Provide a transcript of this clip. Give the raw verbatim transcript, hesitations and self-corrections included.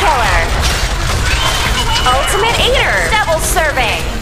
Killer. Ultimate Eater. Double serving.